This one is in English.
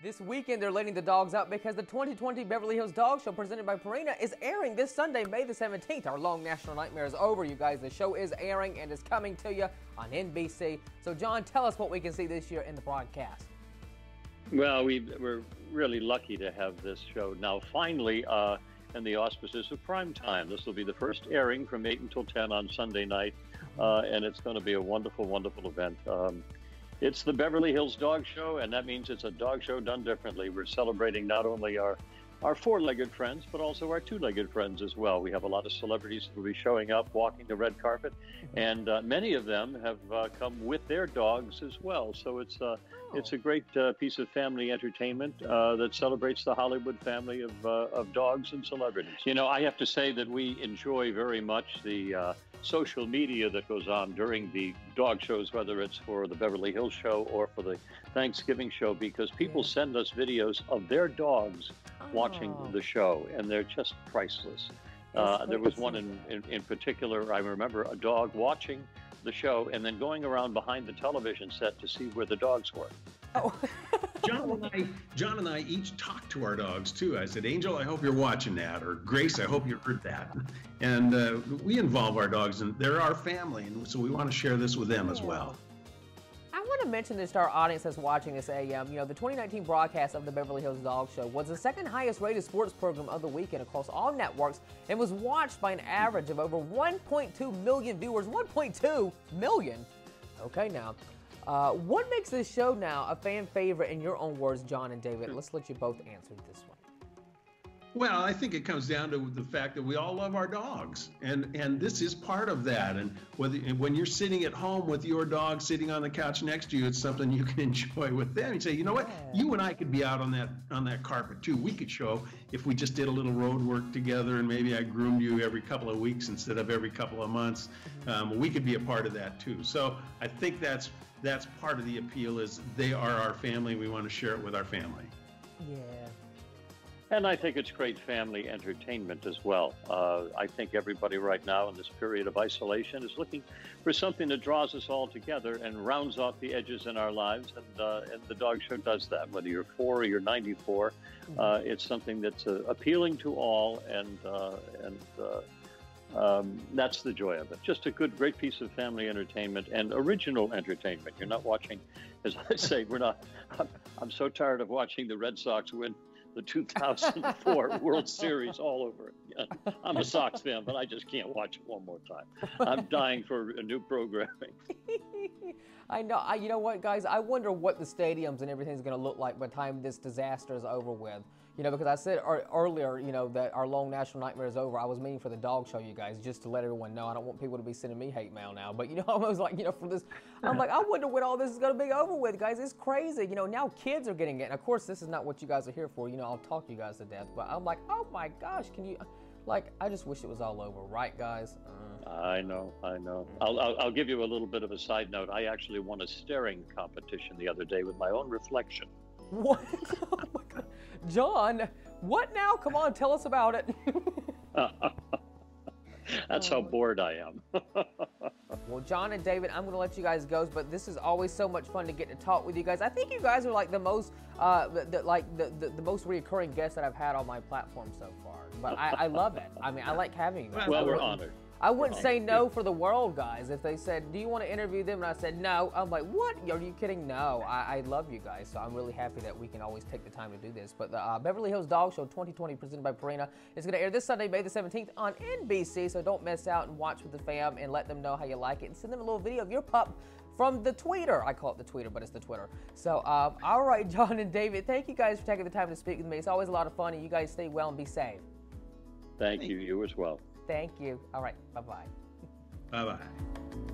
This weekend, they're letting the dogs out because the 2020 Beverly Hills Dog Show presented by Purina is airing this Sunday, May the 17th. Our long national nightmare is over, you guys. The show is airing and is coming to you on NBC. So, John, tell us what we can see this year in the broadcast. Well, we're really lucky to have this show now finally in the auspices of primetime. This will be the first airing from 8 until 10 on Sunday night, and it's going to be a wonderful, wonderful event. It's the Beverly Hills Dog Show, and that means it's a dog show done differently. We're celebrating not only our four-legged friends, but also our two-legged friends as well. We have a lot of celebrities who will be showing up, walking the red carpet, and many of them have come with their dogs as well. So it's a great piece of family entertainment that celebrates the Hollywood family of dogs and celebrities. You know, I have to say that we enjoy very much the social media that goes on during the dog shows, whether it's for the Beverly Hills show or for the Thanksgiving show, because people send us videos of their dogs watching the show, and they're just priceless. There was one in particular, I remember a dog watching the show and then going around behind the television set to see where the dogs were. John and I each talked to our dogs too. I said, "Angel, I hope you're watching that," or "Grace, I hope you heard that." And we involve our dogs, and they're our family, and so we want to share this with them as well. I want to mention this to our audience that's watching this AM. You know, the 2019 broadcast of the Beverly Hills Dog Show was the second highest rated sports program of the weekend across all networks and was watched by an average of over 1.2 million viewers. 1.2 million? Okay, now. What makes this show now a fan favorite, in your own words, John and David? Let's let you both answer this one. Well, I think it comes down to the fact that we all love our dogs, and this is part of that. And when you're sitting at home with your dog sitting on the couch next to you, it's something you can enjoy with them. You say, you know what, you and I could be out on that carpet too. We could show if we just did a little road work together, and maybe I groomed you every couple of weeks instead of every couple of months. We could be a part of that too. So I think that's part of the appeal, is they are our family. We want to share it with our family. Yeah. And I think it's great family entertainment as well. I think everybody right now in this period of isolation is looking for something that draws us all together and rounds off the edges in our lives. And the dog show does that. Whether you're 4 or you're 94, it's something that's appealing to all. And that's the joy of it. Just a great piece of family entertainment and original entertainment. You're not watching, as I say, I'm so tired of watching the Red Sox win the 2004 World Series all over again. I'm a Sox fan, but I just can't watch it one more time. I'm dying for a new programming. I know. You know what, guys? I wonder what the stadiums and everything's going to look like by the time this disaster is over with. You know, because I said earlier, you know, that our long national nightmare is over. I was meaning for the dog show, you guys, just to let everyone know. I don't want people to be sending me hate mail now. But, you know, I was like, you know, for this, I'm like, I wonder when all this is going to be over with, guys. It's crazy. You know, now kids are getting it. And, of course, this is not what you guys are here for. You know, I'll talk you guys to death. But I'm like, oh, my gosh, can you... Like, I just wish it was all over, right, guys? I know. I'll give you a little bit of a side note. I actually won a staring competition the other day with my own reflection. What? Oh my God. John, what now? Come on, tell us about it. That's how bored I am. Well, John and David, I'm going to let you guys go, but this is always so much fun to get to talk with you guys. I think you guys are like the most reoccurring guests that I've had on my platform so far. But I love it. I mean, I like having you guys. Well, we're honored. I wouldn't say no for the world, guys. If they said, "Do you want to interview them?" and I said no, I'm like, "What? Are you kidding?" No, I love you guys, so I'm really happy that we can always take the time to do this. But the Beverly Hills Dog Show 2020 presented by Purina is going to air this Sunday, May the 17th on NBC, so don't miss out and watch with the fam and let them know how you like it. And send them a little video of your pup from the Twitter. I call it the Twitter, but it's the Twitter. So, all right, John and David, thank you guys for taking the time to speak with me. It's always a lot of fun, and you guys stay well and be safe. Thank you. You as well. Thank you. All right. Bye-bye. Bye-bye.